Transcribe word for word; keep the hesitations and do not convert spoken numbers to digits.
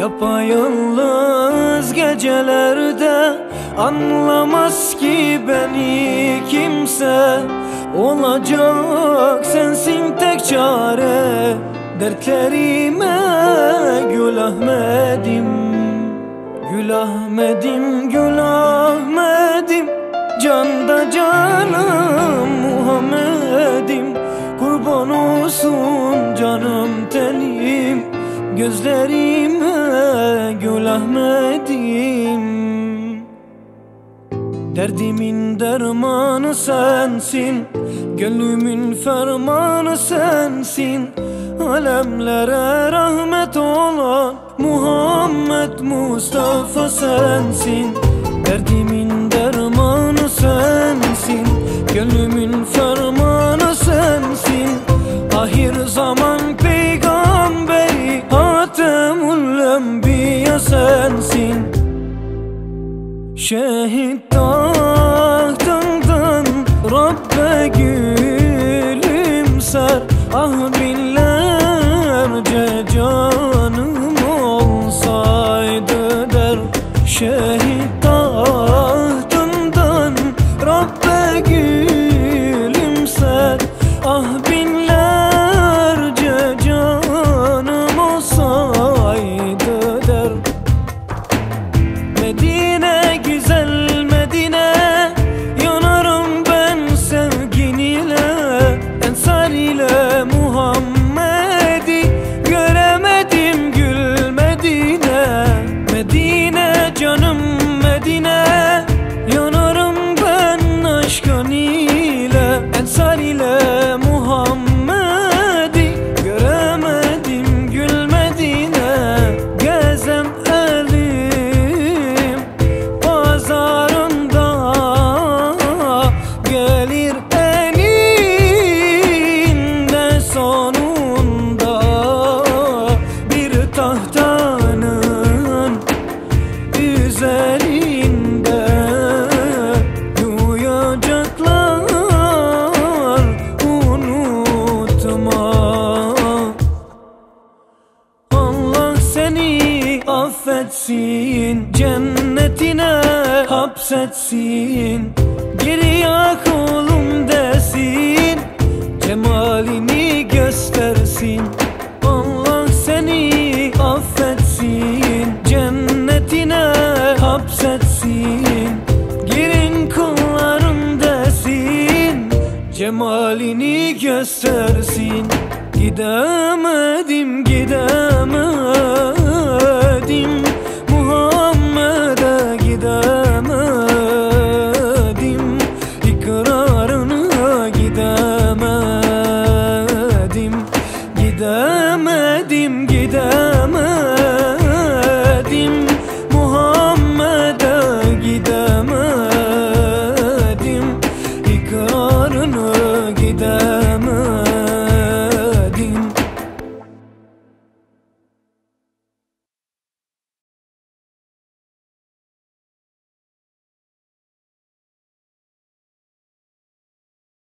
Yapayalnız gecelerde anlamaz ki beni kimse. Olacak sensin tek çare, dertlerime gül Ahmet'im. Gül Ahmet'im, gül Ahmet'im, can da canım Muhammed'im. Kurban olsun canım tenim, gözlerime gül Ahmet'im. Derdimin dermanı sensin, gönlümün fermanı sensin. Alemlere rahmet olan Muhammed Mustafa sensin. Derdimin dermanı sensin, gönlümün fermanı sensin. Ahir zaman peygamberi Hatemül Enbiya sensin. Şehit tahtından Rabbe gülümser. Ah binlerce canım olsaydı der. Şehit tahtından Rabbe gülümser. Ah binlerce canım olsaydı der. Medine güzel Medine, yanarım ben sevgin ile. Ensar ile Muhammed'i göremedim gül Medine. Medine canım Medine, yanarım ben aşkın ile. Ensar ile Muhammed'i göremedim gül Medine. Gezem affetsin, cennetine hapsetsin. Geri yak oğlum desin, cemalini göstersin. Allah seni affetsin, cennetine hapsetsin. Girin kullarım desin, cemalini göstersin. Gidemedim, gidemedim Muhammed'e, gidemedim ikrarına, gidemedim. Gidemedim, gidemedim Muhammed'e, gidemedim ikrarına, gidemedim.